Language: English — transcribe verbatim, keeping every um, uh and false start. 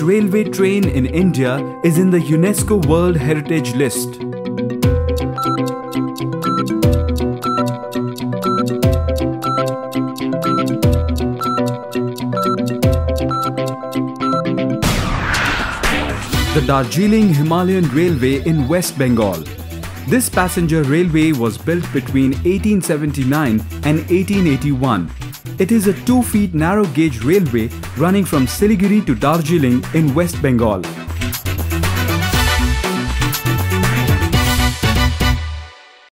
Which railway train in India is in the UNESCO World Heritage List? The Darjeeling Himalayan Railway in West Bengal. This passenger railway was built between eighteen seventy-nine and eighteen eighty-one. It is a two feet narrow gauge railway running from Siliguri to Darjeeling in West Bengal.